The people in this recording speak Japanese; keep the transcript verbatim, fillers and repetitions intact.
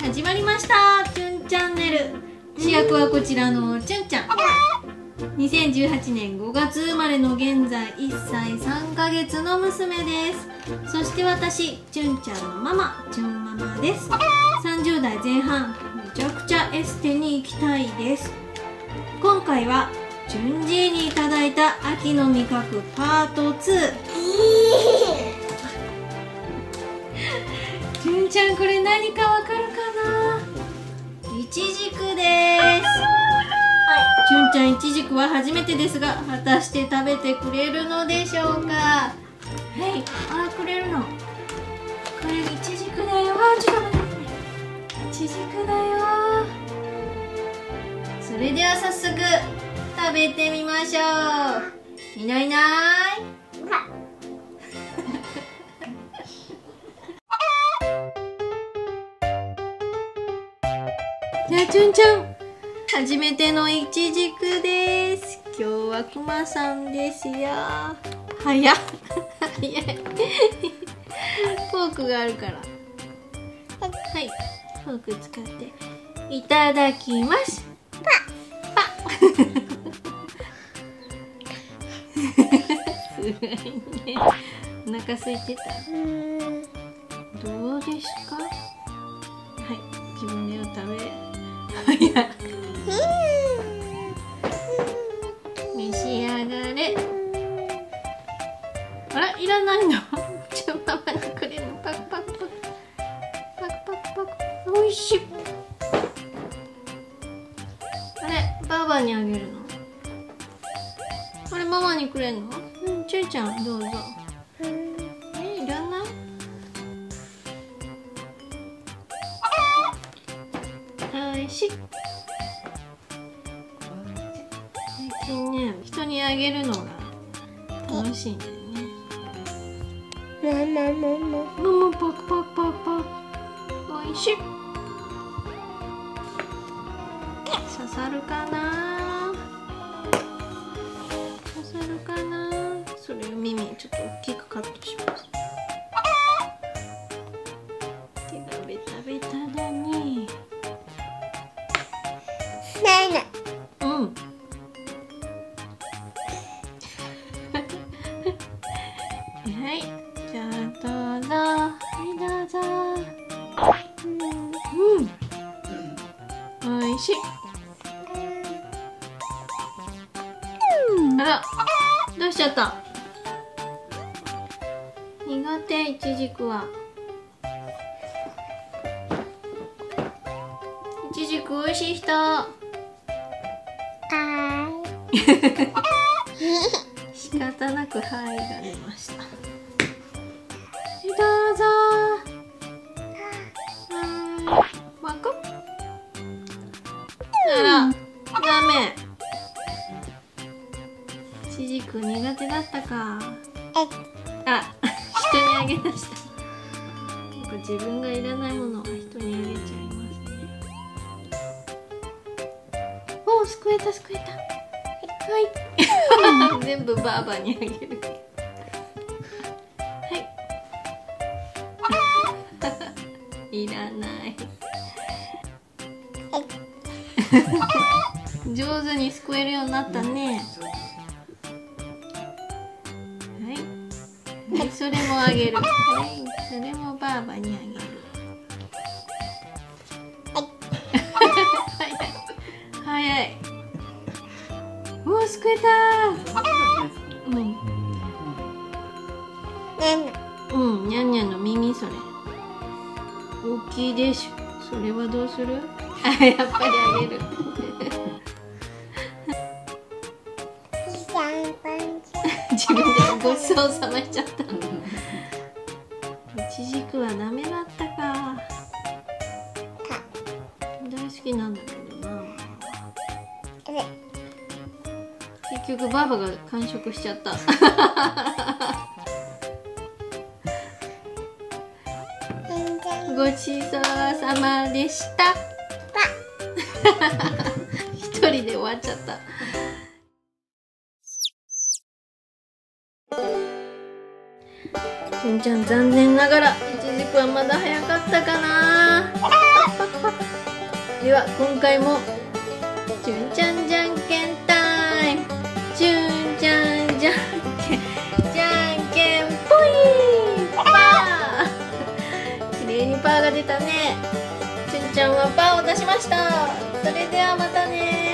始まりましたチュンチャンネル。主役はこちらのチュンちゃん。にせんじゅうはちねんごがつ生まれの現在いっさいさんかげつの娘です。そして私チュンちゃんのママチュンママです。さんじゅうだいぜんはんめちゃくちゃエステに行きたいです。今回はチュンじいにいただいた秋の味覚パートツー。チュンちゃん、これ何かわかるかな。イチジクです。チュンちゃん、イチジクは初めてですが、果たして食べてくれるのでしょうか。はい、あ、くれるの。これイチジクだよ。ちょっと待って。イチジクだよ。それでは早速食べてみましょう。いないいない。じゃあチュンちゃん、初めてのイチジクです。今日はクマさんですよ。早っ早いフォークがあるから、はい、フォーク使っていただきます。パッパッすごいね。お腹空いてた。どうですか。はい、自分で食べ召し上がれ。あら、いらないの。ちょっとママにくれるの。パクパクパクパクパクパク。おいしい。あれ、ばあばにあげるの。あれ、ママにくれるの。うん、ちゅうちゃん、どうぞ。え、いらない。最近ね、人にあげるのが楽しいんだよね。ママママママパクパクパクパク。おいしい。刺さるかな。刺さるかな。それを耳ちょっと大きくカットします。手がベタベタだね。うん。はい、じゃあどうぞ。はい、どうぞ。うん。うん。美味しい。うん、あら、どうしちゃった。苦手、イチジクは。イチジク美味しい人。仕方なくはいが出ました。どうぞ。まこあら、ダメ。イチジク苦手だったか。あ、人にあげました。なんか自分がいらないものは人にあげちゃいますね。お、すくえたすくえた。はい、全部ばあばにあげる。はい、いらない。上手にすくえるようになったね。はい、それもあげる。はい、それもばあばにあげる。はい、早い。お、すくえたー。うん。うん、にゃんにゃんの耳、それ。大きいでしょ。それはどうする？あ、やっぱりあげる。自分でごちそうさましちゃった。イチジクはダメだったか。大好きなんだけどな。結局バーバが完食しちゃった。ごちそうさまでした。一人で終わっちゃった。しんちゃん、残念ながらいちじくはまだ早かったかな。では今回もじゅんちゃんじゃんけんタイム。じゅんちゃんじゃんけんじゃんけんぽいー、パー。きれいにパーが出たね。じゅんちゃんはパーを出しました。それではまたねー。